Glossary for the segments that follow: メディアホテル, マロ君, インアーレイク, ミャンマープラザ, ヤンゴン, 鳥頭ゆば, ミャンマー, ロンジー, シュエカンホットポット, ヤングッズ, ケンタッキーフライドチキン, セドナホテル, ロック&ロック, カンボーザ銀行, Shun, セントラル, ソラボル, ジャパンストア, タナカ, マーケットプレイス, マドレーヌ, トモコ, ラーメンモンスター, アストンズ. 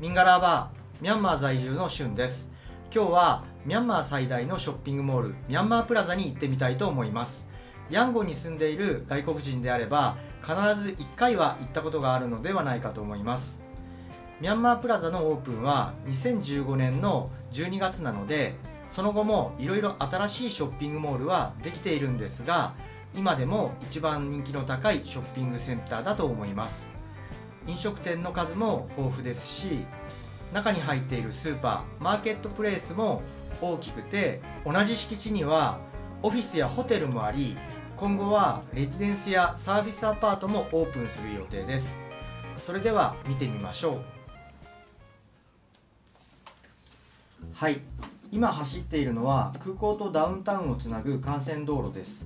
ミンガラーバー、ミャンマー在住のシュンです。今日はミャンマー最大のショッピングモール、ミャンマープラザに行ってみたいと思います。ヤンゴンに住んでいる外国人であれば必ず1回は行ったことがあるのではないかと思います。ミャンマープラザのオープンは2015年の12月なので、その後もいろいろ新しいショッピングモールはできているんですが、今でも一番人気の高いショッピングセンターだと思います。飲食店の数も豊富ですし、中に入っているスーパー、マーケットプレイスも大きくて、同じ敷地にはオフィスやホテルもあり、今後はレジデンスやサービスアパートもオープンする予定です。それでは見てみましょう。はい、今走っているのは空港とダウンタウンをつなぐ幹線道路です。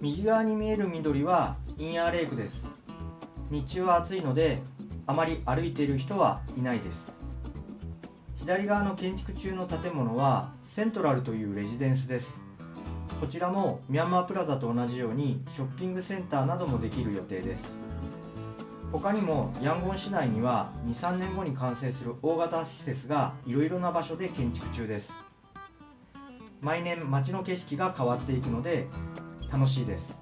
右側に見える緑はインアーレイクです。日中は暑いのであまり歩いている人はいないです。左側の建築中の建物はセントラルというレジデンスです。こちらもミャンマープラザと同じようにショッピングセンターなどもできる予定です。他にもヤンゴン市内には 2,3 年後に完成する大型施設がいろいろな場所で建築中です。毎年街の景色が変わっていくので楽しいです。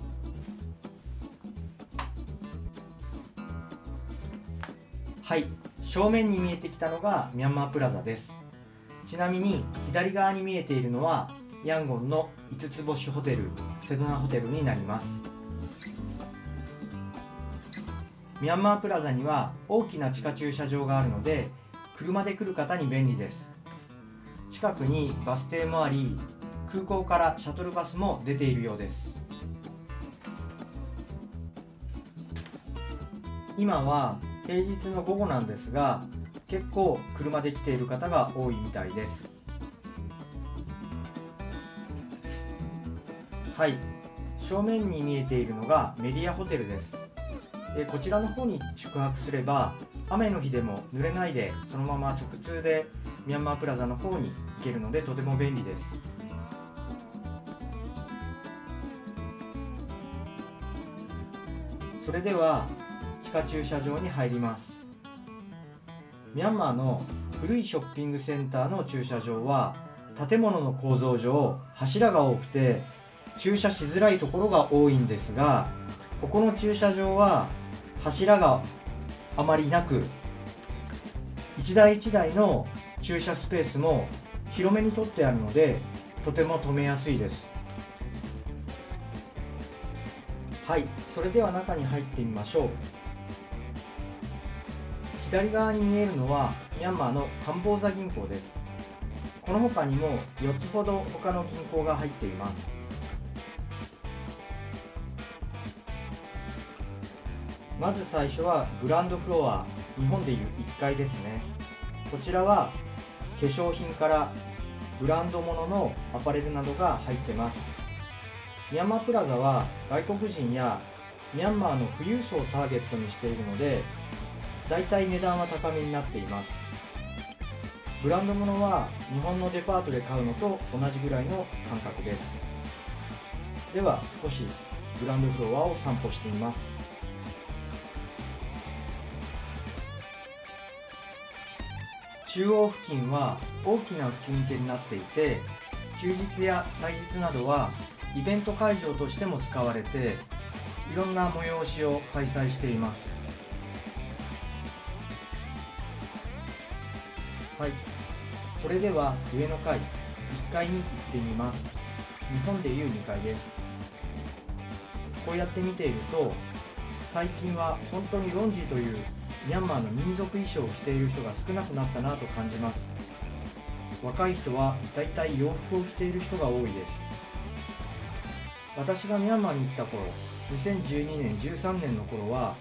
はい、正面に見えてきたのがミャンマープラザです。ちなみに左側に見えているのはヤンゴンの5つ星ホテル、セドナホテルになります。ミャンマープラザには大きな地下駐車場があるので、車で来る方に便利です。近くにバス停もあり、空港からシャトルバスも出ているようです。今は平日の午後なんですが、結構車で来ている方が多いみたいです。はい、正面に見えているのがメディアホテルです。こちらの方に宿泊すれば雨の日でも濡れないで、そのまま直通でミャンマープラザの方に行けるのでとても便利です。それでは地下駐車場に入ります。ミャンマーの古いショッピングセンターの駐車場は建物の構造上柱が多くて駐車しづらいところが多いんですが、ここの駐車場は柱があまりなく、一台一台の駐車スペースも広めに取ってあるのでとても止めやすいです。はい、それでは中に入ってみましょう。左側に見えるのはミャンマーのカンボーザ銀行です。この他にも4つほど他の銀行が入っています。まず最初はグランドフロア、日本でいう1階ですね。こちらは化粧品からブランド物のアパレルなどが入ってます。ミャンマープラザは外国人やミャンマーの富裕層をターゲットにしているので、だいたい値段は高めになっています。ブランド物は日本のデパートで買うのと同じぐらいの感覚です。では少しグランドフロアを散歩してみます。中央付近は大きな吹き抜けになっていて、休日や祭日などはイベント会場としても使われて、いろんな催しを開催しています。はい、それでは上の階、1階に行ってみます。日本でいう2階です。こうやって見ていると、最近は本当にロンジーというミャンマーの民族衣装を着ている人が少なくなったなと感じます。若い人はだいたい洋服を着ている人が多いです。私がミャンマーに来た頃、2012年13年の頃は、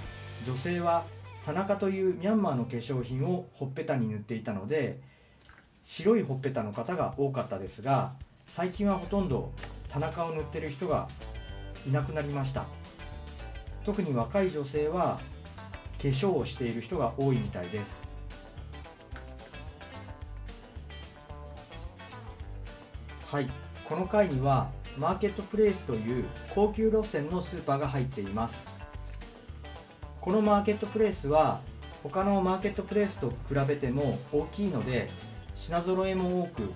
女性はタナカというミャンマーの化粧品をほっぺたに塗っていたので、白いほっぺたの方が多かったですが、最近はほとんどタナカを塗っている人がいなくなりました。特に若い女性は化粧をしている人が多いみたいです。はい、この階にはマーケットプレイスという高級路線のスーパーが入っています。このマーケットプレイスは他のマーケットプレイスと比べても大きいので品揃えも多く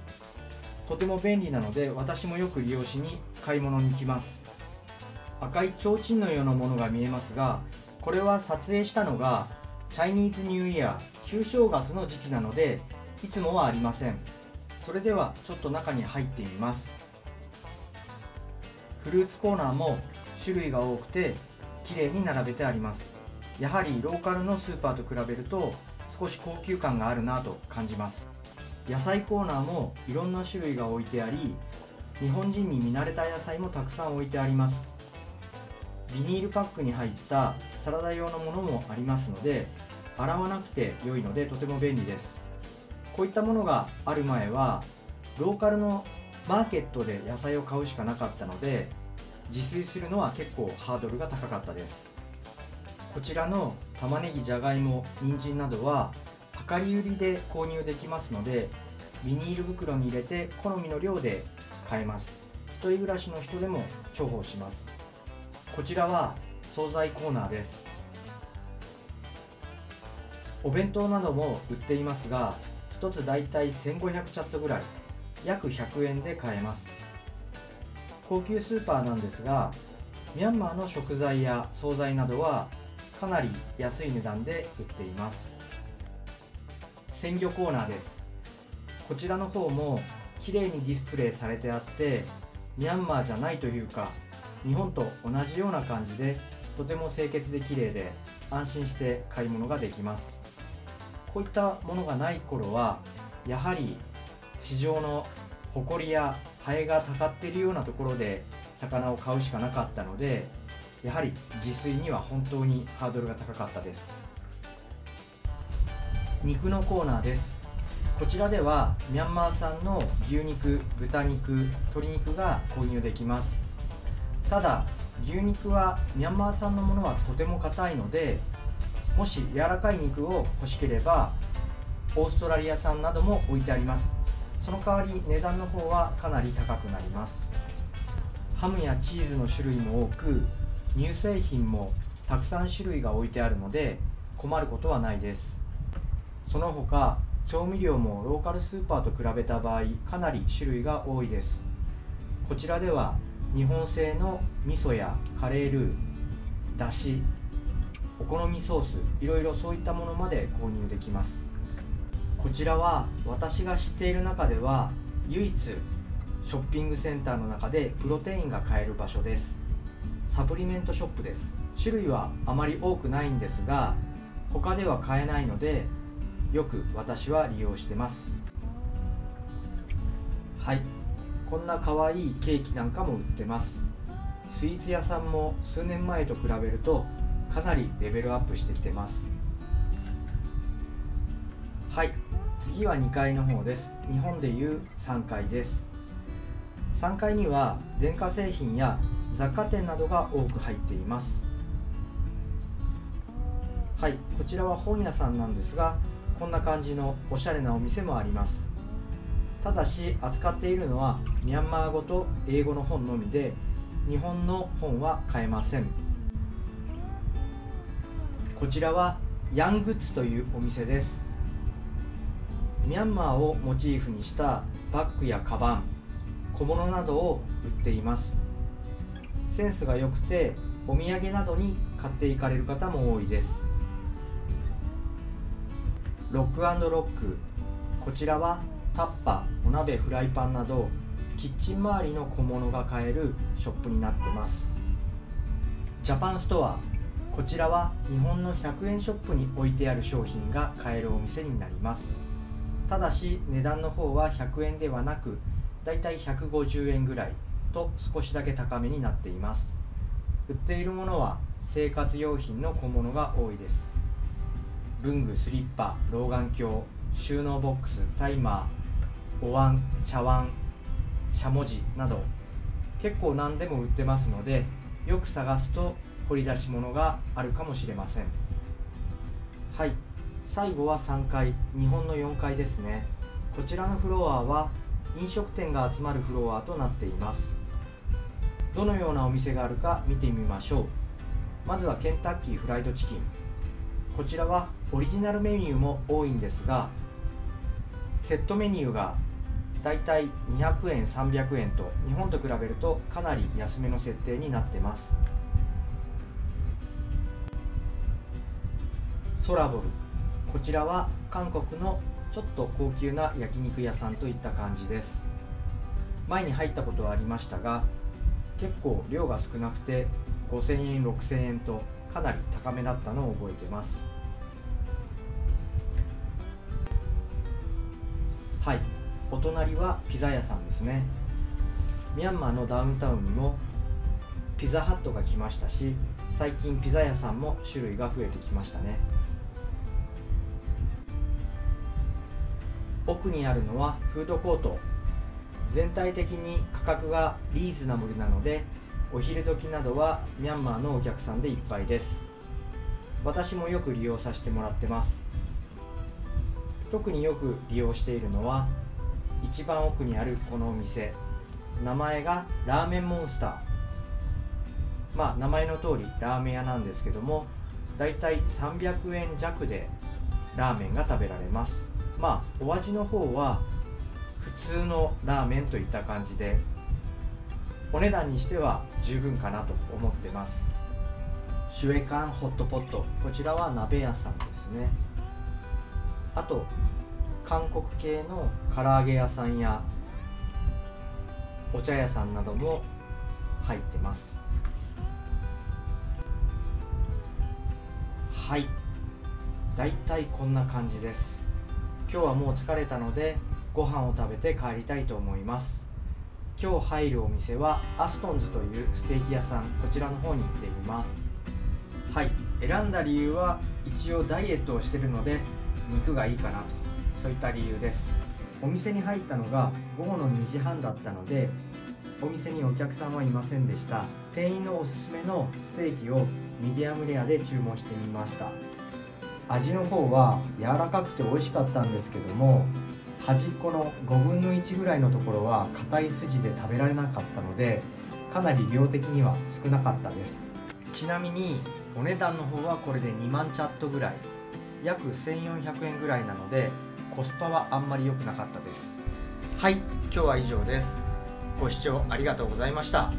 とても便利なので、私もよく利用しに買い物に来ます。赤い提灯のようなものが見えますが、これは撮影したのがチャイニーズニューイヤー旧正月の時期なのでいつもはありません。それではちょっと中に入ってみます。フルーツコーナーも種類が多くて綺麗に並べてあります。やはりローカルのスーパーと比べると少し高級感があるなと感じます。野菜コーナーもいろんな種類が置いてあり、日本人に見慣れた野菜もたくさん置いてあります。ビニールパックに入ったサラダ用のものもありますので、洗わなくて良いのでとても便利です。こういったものがある前はローカルのマーケットで野菜を買うしかなかったので、自炊するのは結構ハードルが高かったです。こちらの玉ねぎ、じゃがいも、人参などは量り売りで購入できますので、ビニール袋に入れて好みの量で買えます。一人暮らしの人でも重宝します。こちらは惣菜コーナーです。お弁当なども売っていますが、1つだいたい1500チャットぐらい、約100円で買えます。高級スーパーなんですが、ミャンマーの食材や惣菜などはかなり安い値段で売っています。鮮魚コーナーです。こちらの方も綺麗にディスプレイされてあって、ミャンマーじゃないというか日本と同じような感じで、とても清潔で綺麗で安心して買い物ができます。こういったものがない頃はやはり市場のホコリやハエがたかっているようなところで魚を買うしかなかったので、やはり自炊には本当にハードルが高かったです。肉のコーナーです。こちらではミャンマー産の牛肉、豚肉、鶏肉が購入できます。ただ牛肉はミャンマー産のものはとても硬いので、もし柔らかい肉を欲しければオーストラリア産なども置いてあります。その代わり値段の方はかなり高くなります。ハムやチーズの種類も多く、乳製品もたくさん種類が置いてあるので困ることはないです。その他調味料もローカルスーパーと比べた場合かなり種類が多いです。こちらでは日本製の味噌やカレールー、だし、お好みソース、いろいろそういったものまで購入できます。こちらは私が知っている中では唯一ショッピングセンターの中でプロテインが買える場所です。サプリメントショップです。種類はあまり多くないんですが、他では買えないのでよく私は利用してます。はい、こんな可愛いケーキなんかも売ってます。スイーツ屋さんも数年前と比べるとかなりレベルアップしてきてます。はい、次は2階の方です。日本でいう3階です。3階には電化製品や雑貨店などが多く入っています。はい、こちらは本屋さんなんですが、こんな感じのおしゃれなお店もあります。ただし扱っているのはミャンマー語と英語の本のみで、日本の本は買えません。こちらはヤングッズというお店です。ミャンマーをモチーフにしたバッグやカバン、小物などを売っています。センスが良くてお土産などに買っていかれる方も多いです。ロック&ロック、こちらはタッパー、お鍋、フライパンなどキッチン周りの小物が買えるショップになってます。ジャパンストア、こちらは日本の100円ショップに置いてある商品が買えるお店になります。ただし値段の方は100円ではなく、だいたい150円ぐらいと少しだけ高めになっています。売っているものは生活用品の小物が多いです。文具、スリッパ、老眼鏡、収納ボックス、タイマー、お椀、茶碗、しゃもじなど結構何でも売ってますので、よく探すと掘り出し物があるかもしれません。はい、最後は3階、日本の4階ですね。こちらのフロアは飲食店が集まるフロアとなっています。どのようなお店があるか見てみましょう。まずはケンタッキーフライドチキン。こちらはオリジナルメニューも多いんですが、セットメニューがだいたい200円300円と日本と比べるとかなり安めの設定になってます。ソラボル、こちらは韓国のちょっと高級な焼肉屋さんといった感じです。前に入ったことはありましたが、結構量が少なくて5000円6000円とかなり高めだったのを覚えてます。はい、お隣はピザ屋さんですね。ミャンマーのダウンタウンにもピザハットが来ましたし、最近ピザ屋さんも種類が増えてきましたね。奥にあるのはフードコート。全体的に価格がリーズナブルなので、お昼時などはミャンマーのお客さんでいっぱいです。私もよく利用させてもらってます。特によく利用しているのは一番奥にあるこのお店、名前がラーメンモンスター。まあ名前の通りラーメン屋なんですけども、だいたい300円弱でラーメンが食べられます。まあお味の方は普通のラーメンといった感じで、お値段にしては十分かなと思ってます。シュエカンホットポット、こちらは鍋屋さんですね。あと韓国系の唐揚げ屋さんやお茶屋さんなども入ってます。はい、だいたいこんな感じです。今日はもう疲れたのでご飯を食べて帰りたいと思います。今日入るお店はアストンズというステーキ屋さん、こちらの方に行ってみます。はい、選んだ理由は一応ダイエットをしているので肉がいいかなと、そういった理由です。お店に入ったのが午後の2時半だったので、お店にお客さんはいませんでした。店員のおすすめのステーキをミディアムレアで注文してみました。味の方は柔らかくて美味しかったんですけども、端っこの5分の1ぐらいのところは硬い筋で食べられなかったので、かなり量的には少なかったです。ちなみにお値段の方はこれで2万チャットぐらい、約1400円ぐらいなので、コスパはあんまり良くなかったです。はい、今日は以上です。ご視聴ありがとうございました。